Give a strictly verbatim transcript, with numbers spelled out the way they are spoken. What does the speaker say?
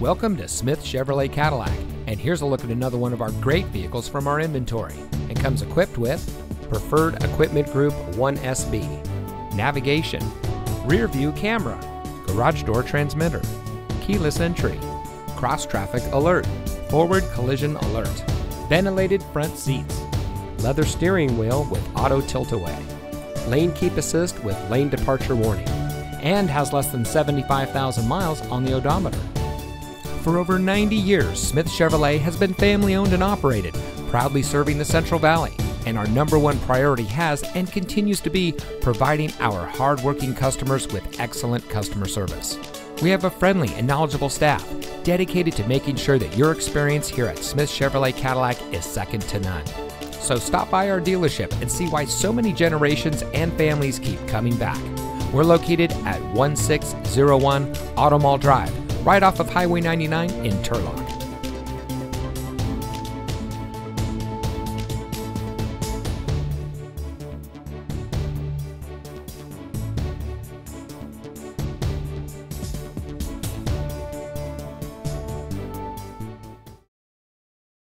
Welcome to Smith Chevrolet Cadillac, and here's a look at another one of our great vehicles from our inventory. It comes equipped with Preferred Equipment Group one S B, navigation, rear view camera, garage door transmitter, keyless entry, cross traffic alert, forward collision alert, ventilated front seats, leather steering wheel with auto tilt-away, lane keep assist with lane departure warning, and has less than seventy-five thousand miles on the odometer. For over ninety years, Smith Chevrolet has been family owned and operated, proudly serving the Central Valley, and our number one priority has and continues to be providing our hard-working customers with excellent customer service. We have a friendly and knowledgeable staff dedicated to making sure that your experience here at Smith Chevrolet Cadillac is second to none. So stop by our dealership and see why so many generations and families keep coming back. We're located at one six zero one Auto Mall Drive, right off of Highway ninety-nine in Turlock.